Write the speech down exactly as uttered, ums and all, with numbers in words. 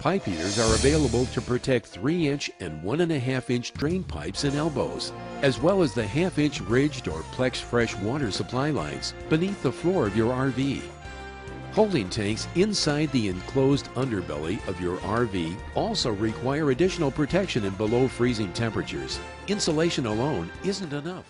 Pipe heaters are available to protect three inch and one and a half inch drain pipes and elbows, as well as the half inch ridged or Plex fresh water supply lines beneath the floor of your R V. Holding tanks inside the enclosed underbelly of your R V also require additional protection in below freezing temperatures. Insulation alone isn't enough.